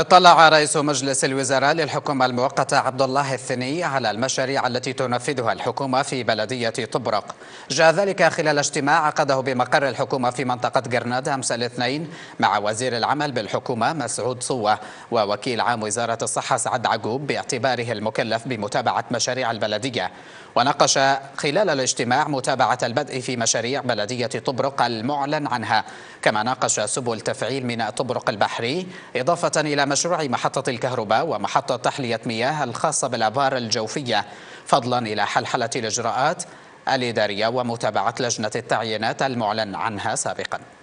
اطلع رئيس مجلس الوزراء للحكومة المؤقتة عبد الله الثني على المشاريع التي تنفذها الحكومة في بلدية طبرق. جاء ذلك خلال اجتماع عقده بمقر الحكومة في منطقة جرناد أمس الاثنين مع وزير العمل بالحكومة مسعود صوه ووكيل عام وزارة الصحة سعد عقوب باعتباره المكلف بمتابعة مشاريع البلدية. وناقش خلال الاجتماع متابعة البدء في مشاريع بلدية طبرق المعلن عنها، كما ناقش سبل تفعيل ميناء طبرق البحري إضافة إلى مشروع محطة الكهرباء ومحطة تحلية مياه الخاصة بالآبار الجوفية، فضلا إلى حلحلة الإجراءات الإدارية ومتابعة لجنة التعيينات المعلن عنها سابقا.